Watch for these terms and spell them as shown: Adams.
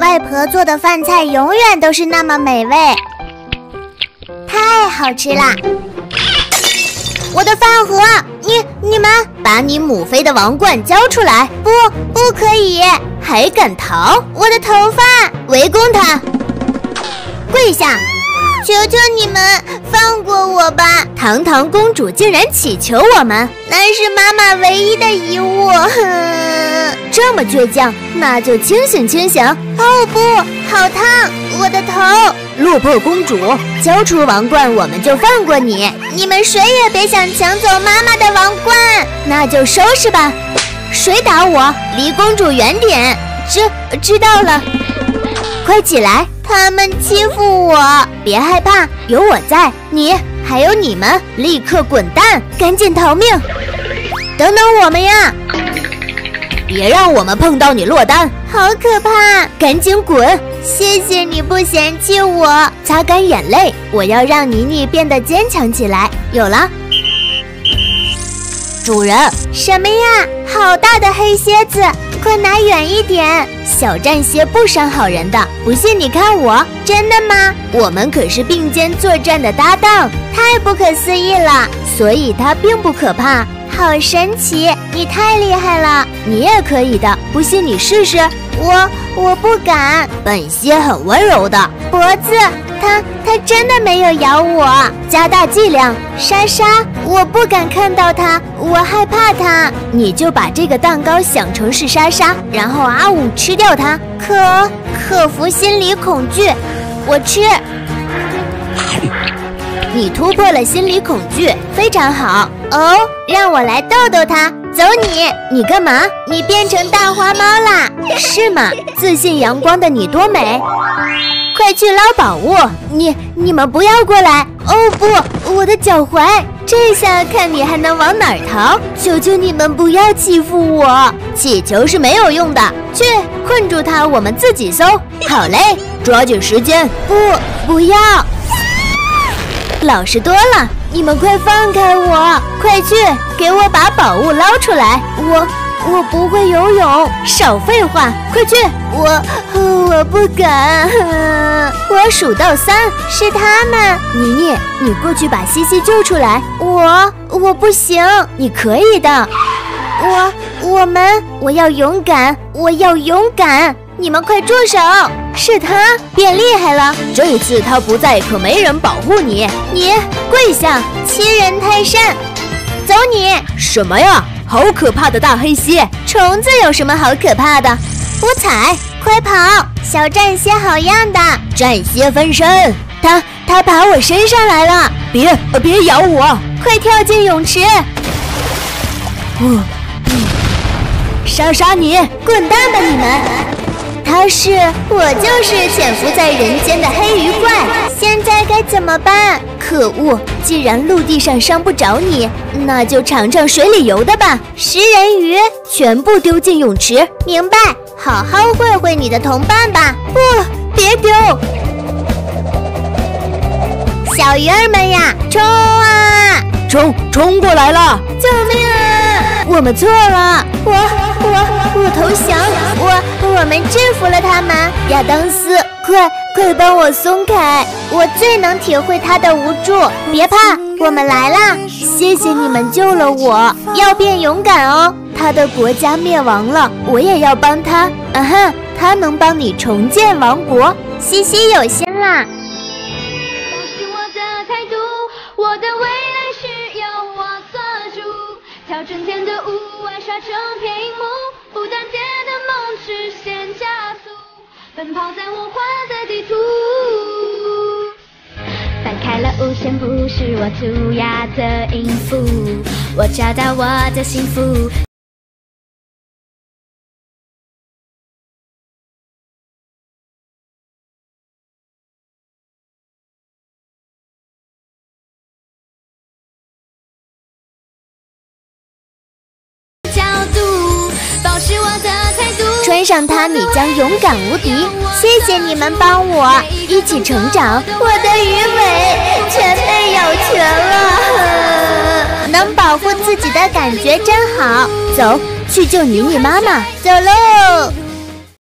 外婆做的饭菜永远都是那么美味，太好吃啦！我的饭盒，你们把你母妃的王冠交出来！不可以！还敢逃！我的头发！围攻他！跪下！求求你们放过我吧！堂堂公主竟然乞求我们，那是妈妈唯一的遗物。这么倔强，那就清醒清醒！哦不，好烫！我的头！落魄公主，交出王冠，我们就放过你！你们谁也别想抢走妈妈的王冠！那就收拾吧！谁打我，离公主远点！知道了，快起来！他们欺负我，别害怕，有我在！你还有你们，立刻滚蛋，赶紧逃命！等等我们呀！别让我们碰到你落单，好可怕！赶紧滚！谢谢你不嫌弃我。擦干眼泪，我要让妮妮变得坚强起来。有了，主人。什么呀？好大的黑蝎子！快拿远一点！小战蝎不伤好人的，不信你看我。真的吗？我们可是并肩作战的搭档，太不可思议了。所以它并不可怕。好神奇！你太厉害了，你也可以的，不信你试试。我不敢。本蝎很温柔的，脖子，它真的没有咬我。加大剂量，莎莎，我不敢看到它，我害怕它。你就把这个蛋糕想成是莎莎，然后阿武吃掉它，克服心理恐惧。我吃。你突破了心理恐惧，非常好。哦，让我来逗逗他。走你！你干嘛？你变成大花猫啦？是吗？自信阳光的你多美！快去捞宝物！你们不要过来！哦不，我的脚踝！这下看你还能往哪儿逃！求求你们不要欺负我！乞求是没有用的。去，困住他，我们自己搜。好嘞，抓紧时间！不要！老实多了，你们快放开我！快去给我把宝物捞出来！我不会游泳，少废话，快去！我不敢。我数到3，是他们。妮妮，你过去把西西救出来。我不行，你可以的。我要勇敢，我要勇敢！你们快住手！是他变厉害了，这次他不在，可没人保护你。你跪下！欺人太甚！走你！什么呀？好可怕的大黑蝎！虫子有什么好可怕的？不踩！快跑！小战蝎好样的！战蝎分身！他爬我身上来了！别咬我！快跳进泳池！莎莎你滚蛋吧你们！我就是潜伏在人间的黑鱼怪，现在该怎么办？可恶！既然陆地上伤不着你，那就尝尝水里游的吧。食人鱼，全部丢进泳池。明白，好好会会你的同伴吧。不，别丢！小鱼儿们呀，冲啊！冲过来了！救命啊！我们错了，我投降！我们制服了他们！亚当斯，快帮我松开！我最能体会他的无助。别怕，我们来啦！谢谢你们救了我，要变勇敢哦！他的国家灭亡了，我也要帮他。啊哈，他能帮你重建王国。西西有心啦！调整间的雾玩刷成屏幕，不断电的梦实现加速，奔跑在我画的地图，翻开了无线谱，是我涂鸦的音符，我找到我的幸福。穿上它，你将勇敢无敌。谢谢你们帮我一起成长。我的鱼尾全被咬瘸了，能保护自己的感觉真好。走，去救妮妮妈妈。走喽！